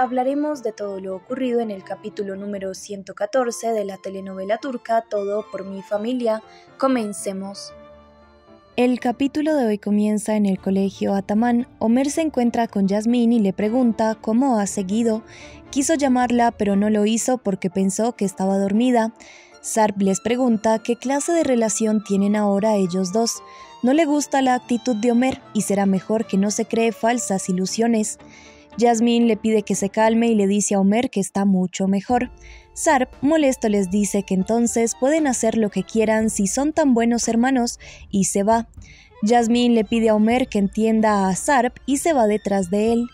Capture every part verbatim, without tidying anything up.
hablaremos de todo lo ocurrido en el capítulo número ciento catorce de la telenovela turca Todo por mi familia. Comencemos. El capítulo de hoy comienza en el colegio Ataman. Homer se encuentra con Yasmin y le pregunta cómo ha seguido. Quiso llamarla pero no lo hizo porque pensó que estaba dormida. Sarp les pregunta qué clase de relación tienen ahora ellos dos. No le gusta la actitud de Homer y será mejor que no se cree falsas ilusiones. Yasmin le pide que se calme y le dice a Homer que está mucho mejor. Sarp, molesto, les dice que entonces pueden hacer lo que quieran si son tan buenos hermanos, y se va. Yasmin le pide a Homer que entienda a Sarp y se va detrás de él.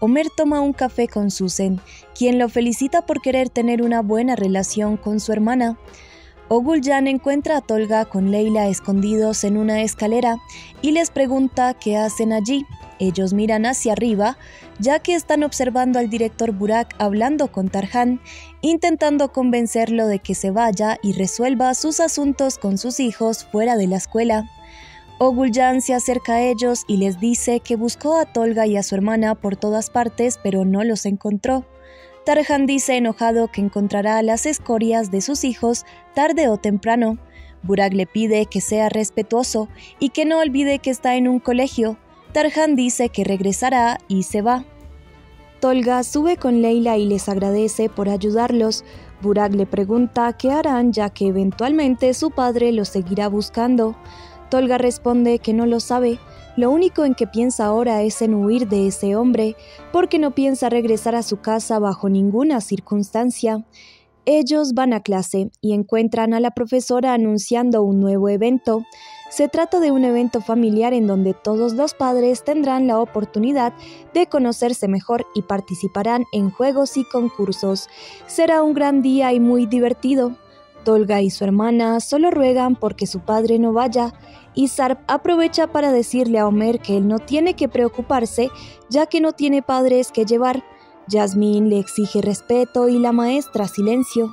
Homer toma un café con Süsen, quien lo felicita por querer tener una buena relación con su hermana. Ogulyan encuentra a Tolga con Leyla escondidos en una escalera y les pregunta qué hacen allí. Ellos miran hacia arriba, ya que están observando al director Burak hablando con Tarhan, intentando convencerlo de que se vaya y resuelva sus asuntos con sus hijos fuera de la escuela. Ogulyan se acerca a ellos y les dice que buscó a Tolga y a su hermana por todas partes, pero no los encontró. Tarhan dice enojado que encontrará las escorias de sus hijos tarde o temprano. Burak le pide que sea respetuoso y que no olvide que está en un colegio. Tarhan dice que regresará y se va. Tolga sube con Leyla y les agradece por ayudarlos. Burak le pregunta qué harán ya que eventualmente su padre los seguirá buscando. Tolga responde que no lo sabe. Lo único en que piensa ahora es en huir de ese hombre, porque no piensa regresar a su casa bajo ninguna circunstancia. Ellos van a clase y encuentran a la profesora anunciando un nuevo evento. Se trata de un evento familiar en donde todos los padres tendrán la oportunidad de conocerse mejor y participarán en juegos y concursos. Será un gran día y muy divertido. Tolga y su hermana solo ruegan porque su padre no vaya, y Sarp aprovecha para decirle a Homer que él no tiene que preocuparse ya que no tiene padres que llevar. Yasmin le exige respeto y la maestra silencio.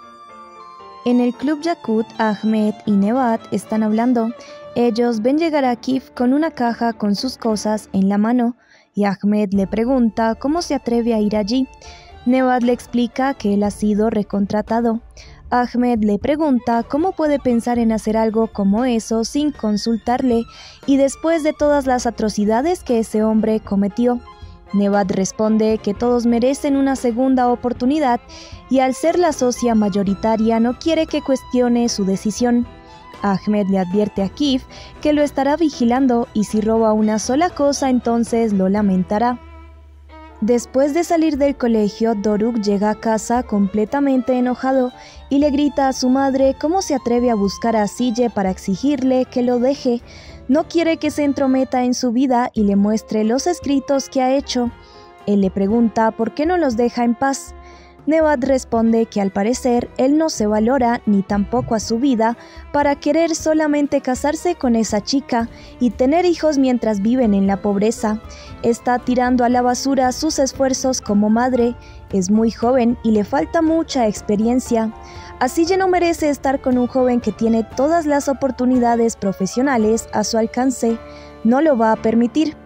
En el club Yakut, Ahmed y Nevat están hablando. Ellos ven llegar a Akif con una caja con sus cosas en la mano y Ahmed le pregunta cómo se atreve a ir allí. Nevat le explica que él ha sido recontratado. Ahmed le pregunta cómo puede pensar en hacer algo como eso sin consultarle y después de todas las atrocidades que ese hombre cometió. Nevat responde que todos merecen una segunda oportunidad y al ser la socia mayoritaria no quiere que cuestione su decisión. Ahmed le advierte a Akif que lo estará vigilando y si roba una sola cosa entonces lo lamentará. Después de salir del colegio, Doruk llega a casa completamente enojado y le grita a su madre cómo se atreve a buscar a Sille para exigirle que lo deje. No quiere que se entrometa en su vida y le muestre los escritos que ha hecho. Él le pregunta por qué no los deja en paz. Nevat responde que al parecer él no se valora ni tampoco a su vida para querer solamente casarse con esa chica y tener hijos mientras viven en la pobreza. Está tirando a la basura sus esfuerzos como madre, es muy joven y le falta mucha experiencia. Así ya no merece estar con un joven que tiene todas las oportunidades profesionales a su alcance, no lo va a permitir.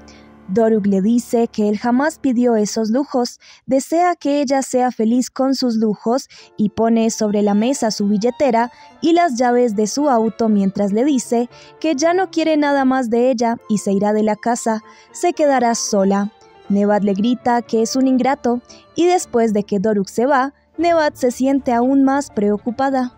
Doruk le dice que él jamás pidió esos lujos, desea que ella sea feliz con sus lujos y pone sobre la mesa su billetera y las llaves de su auto mientras le dice que ya no quiere nada más de ella y se irá de la casa, se quedará sola. Nevat le grita que es un ingrato y después de que Doruk se va, Nevat se siente aún más preocupada.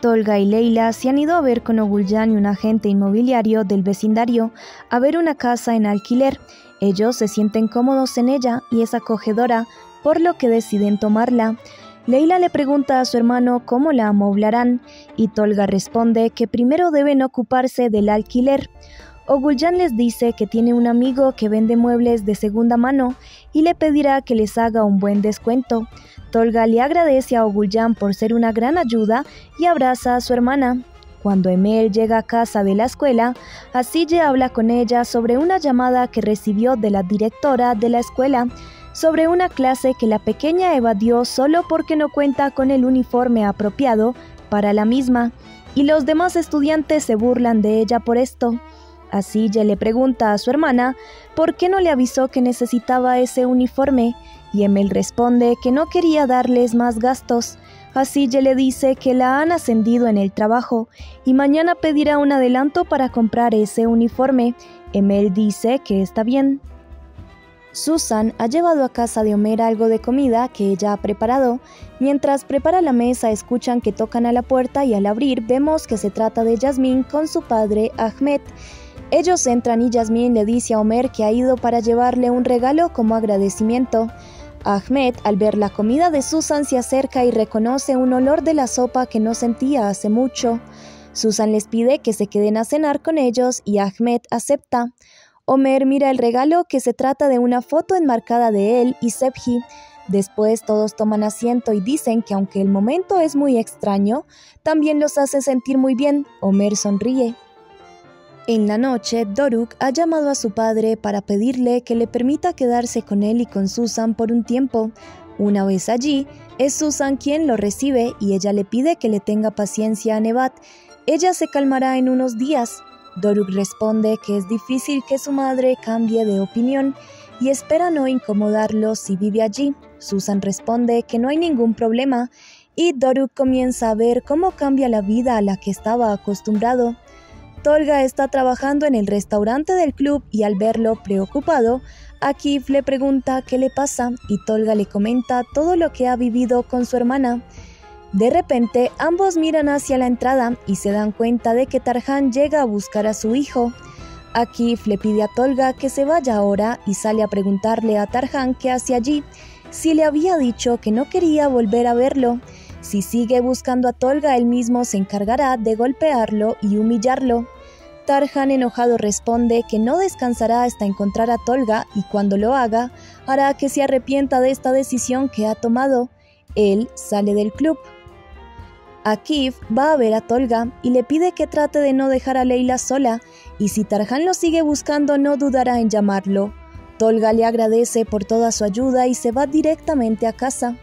Tolga y Leyla se han ido a ver con Ogulyan y un agente inmobiliario del vecindario a ver una casa en alquiler. Ellos se sienten cómodos en ella y es acogedora, por lo que deciden tomarla. Leyla le pregunta a su hermano cómo la amoblarán y Tolga responde que primero deben ocuparse del alquiler. Ogulyan les dice que tiene un amigo que vende muebles de segunda mano y le pedirá que les haga un buen descuento. Tolga le agradece a Ogulyan por ser una gran ayuda y abraza a su hermana. Cuando Emel llega a casa de la escuela, Asiye habla con ella sobre una llamada que recibió de la directora de la escuela, sobre una clase que la pequeña evadió solo porque no cuenta con el uniforme apropiado para la misma, y los demás estudiantes se burlan de ella por esto. Asiye le pregunta a su hermana por qué no le avisó que necesitaba ese uniforme y Emel responde que no quería darles más gastos. Asiye le dice que la han ascendido en el trabajo y mañana pedirá un adelanto para comprar ese uniforme. Emel dice que está bien. Süsen ha llevado a casa de Homer algo de comida que ella ha preparado. Mientras prepara la mesa escuchan que tocan a la puerta y al abrir vemos que se trata de Yasmin con su padre Ahmed. Ellos entran y Yasmin le dice a Homer que ha ido para llevarle un regalo como agradecimiento. Ahmed, al ver la comida de Süsen, se acerca y reconoce un olor de la sopa que no sentía hace mucho. Süsen les pide que se queden a cenar con ellos y Ahmed acepta. Homer mira el regalo, que se trata de una foto enmarcada de él y Sephi. Después todos toman asiento y dicen que aunque el momento es muy extraño, también los hace sentir muy bien. Homer sonríe. En la noche, Doruk ha llamado a su padre para pedirle que le permita quedarse con él y con Süsen por un tiempo. Una vez allí, es Süsen quien lo recibe y ella le pide que le tenga paciencia a Nevat. Ella se calmará en unos días. Doruk responde que es difícil que su madre cambie de opinión y espera no incomodarlo si vive allí. Süsen responde que no hay ningún problema y Doruk comienza a ver cómo cambia la vida a la que estaba acostumbrado. Tolga está trabajando en el restaurante del club y al verlo preocupado, Akif le pregunta qué le pasa y Tolga le comenta todo lo que ha vivido con su hermana. De repente, ambos miran hacia la entrada y se dan cuenta de que Tarhan llega a buscar a su hijo. Akif le pide a Tolga que se vaya ahora y sale a preguntarle a Tarhan qué hace allí, si le había dicho que no quería volver a verlo. Si sigue buscando a Tolga, él mismo se encargará de golpearlo y humillarlo. Tarhan enojado responde que no descansará hasta encontrar a Tolga y cuando lo haga, hará que se arrepienta de esta decisión que ha tomado. Él sale del club. Akif va a ver a Tolga y le pide que trate de no dejar a Leyla sola y si Tarhan lo sigue buscando no dudará en llamarlo. Tolga le agradece por toda su ayuda y se va directamente a casa.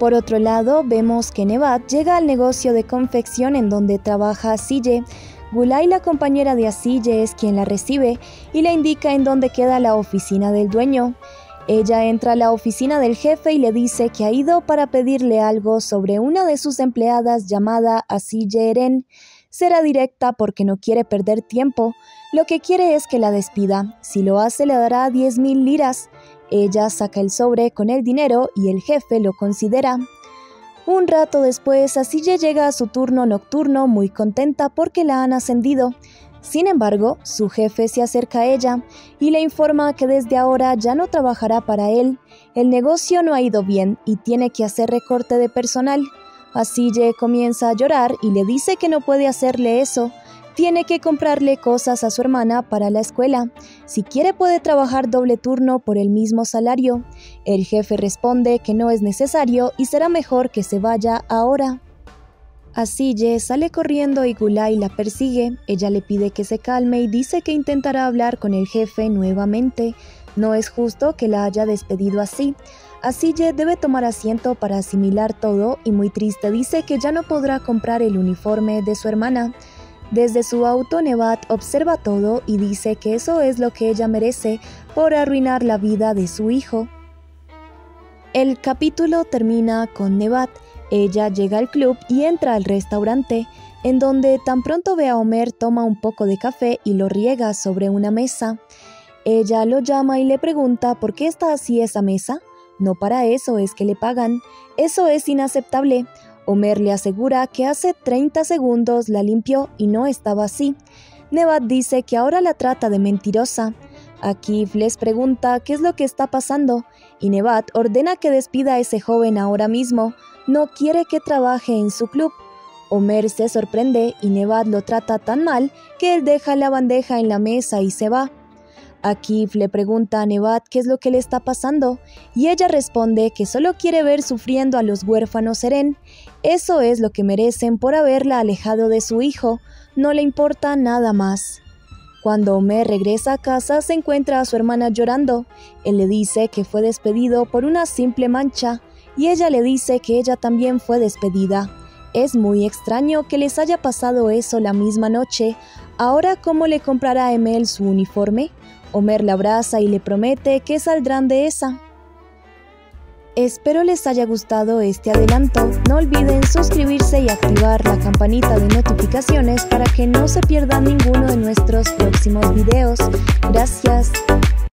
Por otro lado, vemos que Nevat llega al negocio de confección en donde trabaja Asiye. Gulay, la compañera de Asiye, es quien la recibe y le indica en dónde queda la oficina del dueño. Ella entra a la oficina del jefe y le dice que ha ido para pedirle algo sobre una de sus empleadas llamada Asiye Eren. Será directa porque no quiere perder tiempo. Lo que quiere es que la despida. Si lo hace le dará diez mil liras. Ella saca el sobre con el dinero y el jefe lo considera. Un rato después, Asiye llega a su turno nocturno muy contenta porque la han ascendido. Sin embargo, su jefe se acerca a ella y le informa que desde ahora ya no trabajará para él. El negocio no ha ido bien y tiene que hacer recorte de personal. Asiye comienza a llorar y le dice que no puede hacerle eso. Tiene que comprarle cosas a su hermana para la escuela. Si quiere puede trabajar doble turno por el mismo salario. El jefe responde que no es necesario y será mejor que se vaya ahora. Asiye sale corriendo y Gulay la persigue. Ella le pide que se calme y dice que intentará hablar con el jefe nuevamente. No es justo que la haya despedido así. Asiye debe tomar asiento para asimilar todo y muy triste dice que ya no podrá comprar el uniforme de su hermana. Desde su auto, Nevat observa todo y dice que eso es lo que ella merece por arruinar la vida de su hijo. El capítulo termina con Nevat. Ella llega al club y entra al restaurante, en donde tan pronto ve a Homer toma un poco de café y lo riega sobre una mesa. Ella lo llama y le pregunta por qué está así esa mesa. No para eso es que le pagan. Eso es inaceptable. Homer le asegura que hace treinta segundos la limpió y no estaba así. Nevat dice que ahora la trata de mentirosa. Akif les pregunta qué es lo que está pasando y Nevat ordena que despida a ese joven ahora mismo. No quiere que trabaje en su club. Homer se sorprende y Nevat lo trata tan mal que él deja la bandeja en la mesa y se va. Akif le pregunta a Nevat qué es lo que le está pasando y ella responde que solo quiere ver sufriendo a los huérfanos Eren. Eso es lo que merecen por haberla alejado de su hijo, no le importa nada más. Cuando Homer regresa a casa se encuentra a su hermana llorando. Él le dice que fue despedido por una simple mancha y ella le dice que ella también fue despedida. Es muy extraño que les haya pasado eso la misma noche. Ahora, ¿cómo le comprará a Emel su uniforme? Homer la abraza y le promete que saldrán de esa. Espero les haya gustado este adelanto. No olviden suscribirse y activar la campanita de notificaciones para que no se pierdan ninguno de nuestros próximos videos. Gracias.